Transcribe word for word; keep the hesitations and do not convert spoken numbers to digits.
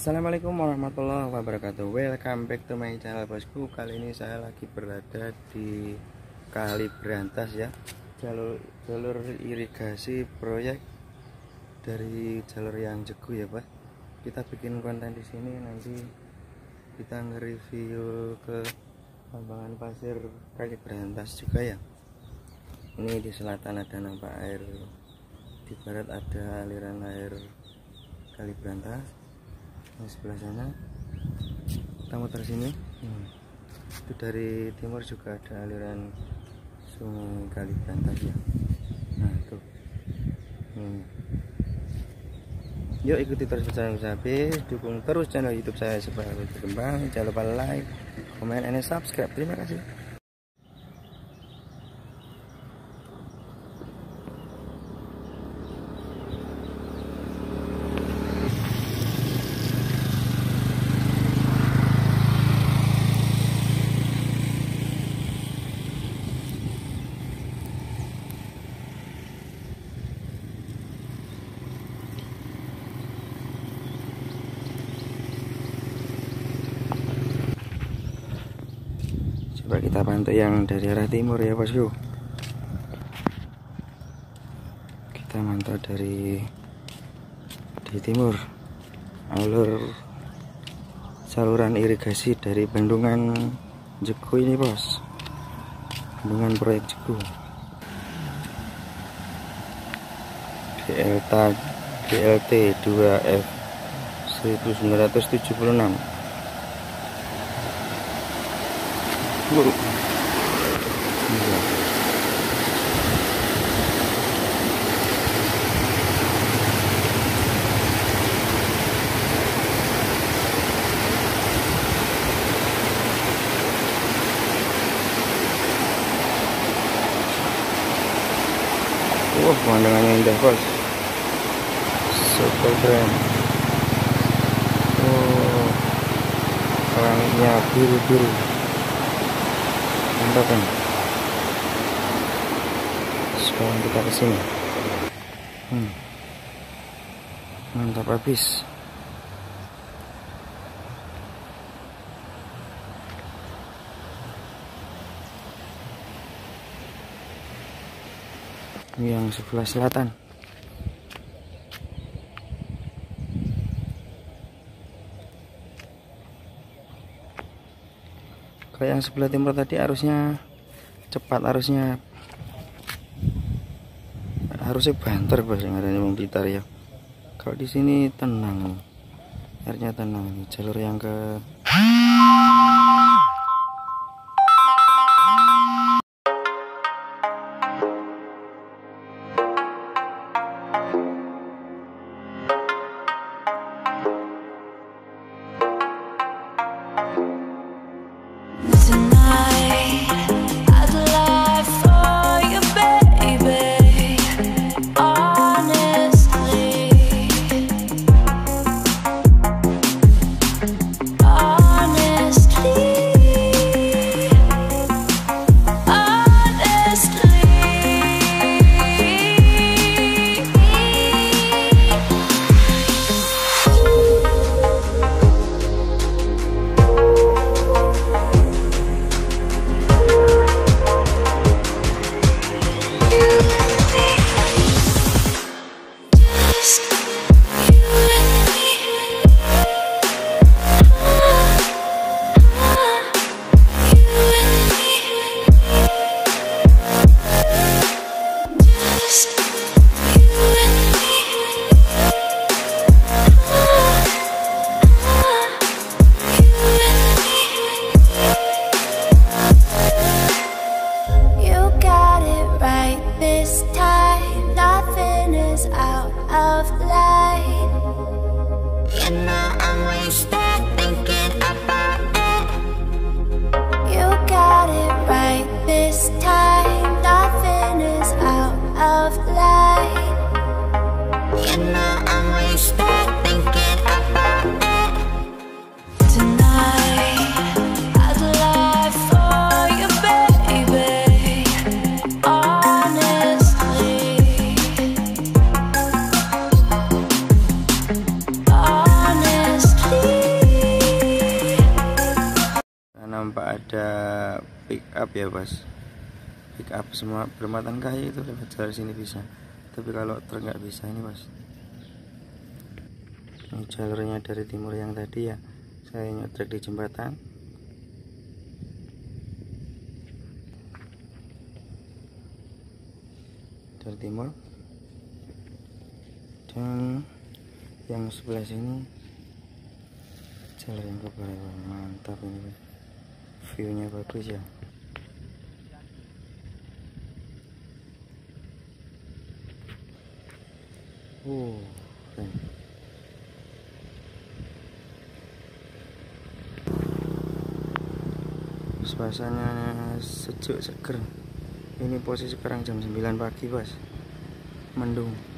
Assalamualaikum warahmatullahi wabarakatuh. Welcome back to my channel bosku. Kali ini saya lagi berada di Kali Brantas ya, jalur jalur irigasi proyek dari jalur yang Jeguk ya pak. Kita bikin konten di sini, nanti kita nge-review ke tambangan pasir Kali Brantas juga ya. Ini di selatan ada nampak air, di barat ada aliran air Kali Brantas. Di sebelah sana kita muter sini, hmm. itu dari timur juga ada aliran sungai Kali Brantas ya. Nah itu, hmm. yuk ikuti terus channel saya habis, dukung terus channel YouTube saya supaya lebih berkembang. Jangan lupa like, comment, and subscribe. Terima kasih. Coba kita bantu yang dari arah timur ya bosku. Kita mantau dari di timur, alur saluran irigasi dari bendungan Jeguk ini bos, bendungan proyek Jeguk. D L T dua F seribu sembilan ratus tujuh puluh enam. Buruk. Iya. Wah, pemandangannya indah bos, super keren. Oh, orangnya biru-biru. Mantap kan? Sekarang kita kesini, hmm. mantap habis. Ini yang sebelah selatan. Kayak yang sebelah timur tadi arusnya cepat, arusnya harusnya banter bos, yang ada di Blitar ya. Kalau di sini tenang, airnya tenang. Ini jalur yang ke up ya bos, pick up semua perempatan kayu itu lewat jalur sini bisa, tapi kalau truk nggak bisa ini bos. Ini jalurnya dari timur yang tadi ya, saya nyetrek di jembatan. Dari timur, dan yang sebelah sini jalur yang ke bawah, mantap ini, viewnya bagus ya. Oh, keren. Suasananya sejuk seger. Ini posisi sekarang jam sembilan pagi bos, mendung.